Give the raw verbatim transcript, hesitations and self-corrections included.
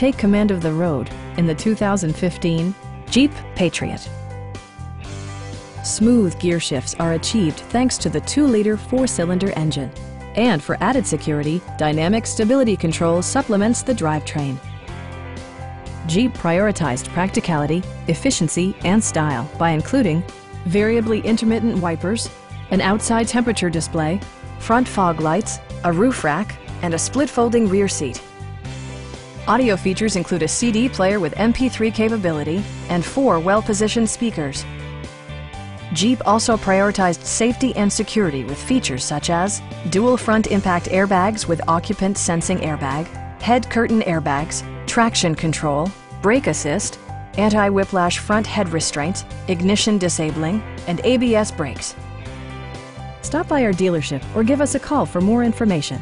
Take command of the road in the two thousand fifteen Jeep Patriot. Smooth gear shifts are achieved thanks to the two liter four cylinder engine. And for added security, dynamic stability control supplements the drivetrain. Jeep prioritized practicality, efficiency, and style by including variably intermittent wipers, an outside temperature display, front fog lights, a roof rack, and a split-folding rear seat. Audio features include a C D player with M P three capability and four well-positioned speakers. Jeep also prioritized safety and security with features such as dual front impact airbags with occupant sensing airbag, head curtain airbags, traction control, brake assist, anti-whiplash front head restraints, ignition disabling, and A B S brakes. Stop by our dealership or give us a call for more information.